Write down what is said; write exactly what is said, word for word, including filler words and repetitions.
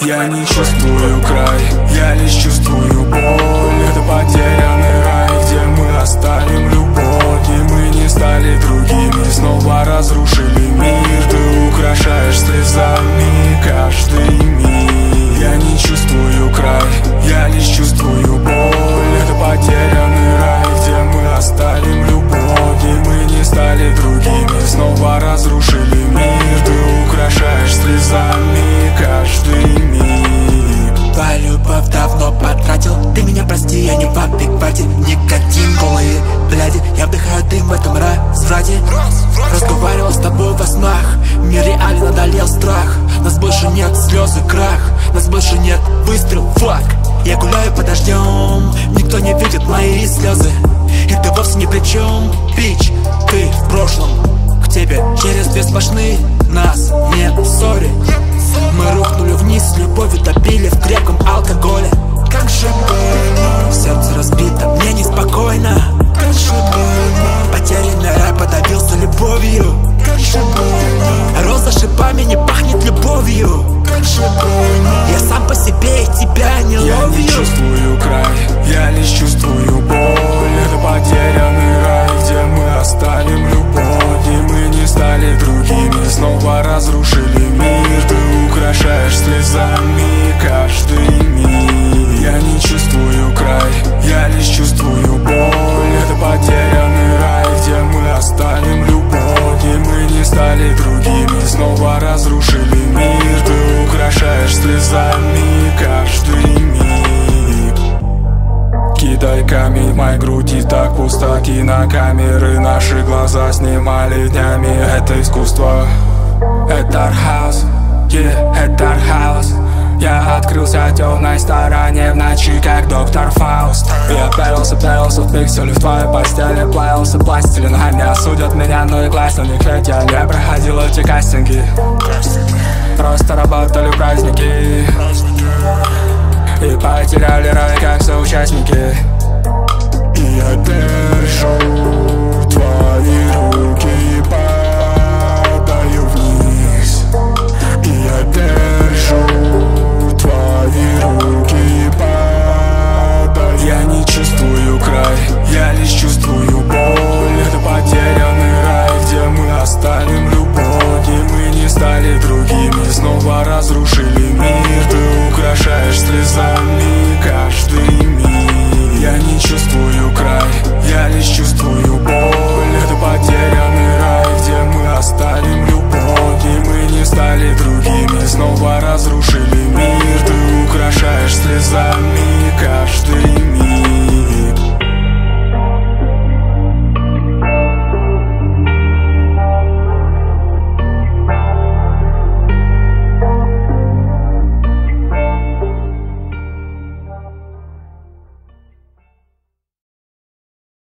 Я не чувствую край, я лишь чувствую боль. Это потерянный рай, где мы оставим любовь. И мы не стали другими, снова разрушили мир. Ты украшаешь слезами каждый миг. Я не чувствую край, я лишь чувствую боль. Это потерянный рай, где мы оставим любовь. И мы не стали другими, снова разрушили мир. Ты украшаешь слезами каждый миг. Твою любовь давно потратил, ты меня прости, я не в адеквате. Никотин, голые бляди, я вдыхаю дым в этом разврате. Разговаривал с тобой во снах, мне реально одолел страх. Нас больше нет слез и крах, нас больше нет выстрел, флаг. Я гуляю под дождем, никто не видит мои слезы. И ты вовсе ни при чем, бич, ты в прошлом. Тебе через две сплошные нас нет, сори. Мы рухнули вниз, любовью топили в крепком алкоголе. Как же больно, сердце разбито, мне неспокойно. Как же больно, потерянный рай подавился любовью. Как же больно, роза шипами не пахнет любовью. Как же больно, я сам по себе и тебя не я ловлю. Я не чувствую край, я лишь чувствую боль. Это потерянный рай, где мы оставим любовь. И мы не стали другими, снова разрушили мир. Ты украшаешь слезами каждый миг. Я не чувствую край, я лишь чувствую боль. Это потерянный рай, где мы оставим любовь. И мы не стали другими, снова разрушили мир. Ты украшаешь слезами каждый миг. Кидай камень в моей груди, так пусто. Кинокамеры наши глаза снимали днями. Это искусство, это Дархаус, yeah, это Дархаус. Я открылся в темной стороне в ночи, как доктор Фауст. Я плавился, плавился в пикселе, в твоей постели плавился пластилин. Они осудят меня, но и глаз на них, ведь я не проходил эти кастинги. Просто работали праздники и потеряли рай, как соучастники. И я дышу.